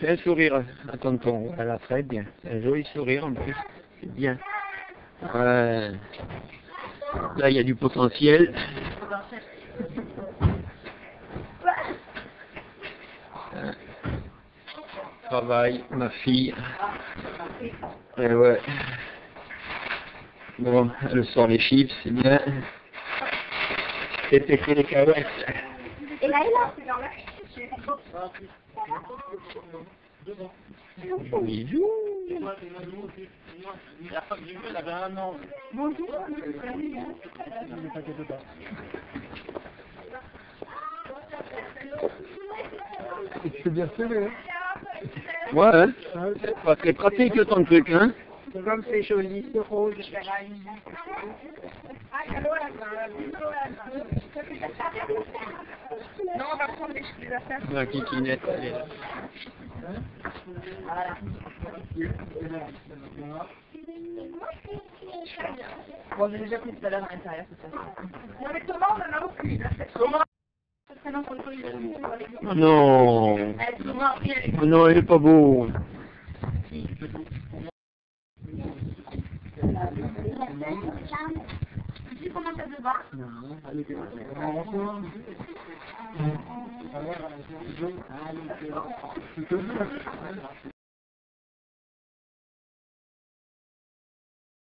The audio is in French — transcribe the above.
C'est un sourire à tonton, voilà, très bien. Un joli sourire en plus, c'est bien. Là, il y a du potentiel. Travail, ma fille. Et ouais. Bon, elle sort les chiffres, c'est bien. C'est pété les carottes. Et là, c'est dans la Bonjour. La femme du elle avait un an. Bonjour. C'est bien serré, hein? Ouais, hein? C'est pas très pratique ton truc, hein? Comme c'est joli, c'est rose. Non, on va prendre les cheveux à faire. La kikinette, elle est là. Bon, j'ai déjà pris tout à l'heure à l'intérieur, c'est ça. Non, mais Thomas, on n'en a aucune. Comment? Non. Non, il n'est pas beau. Tu commences à te battre? Non, allez, allez,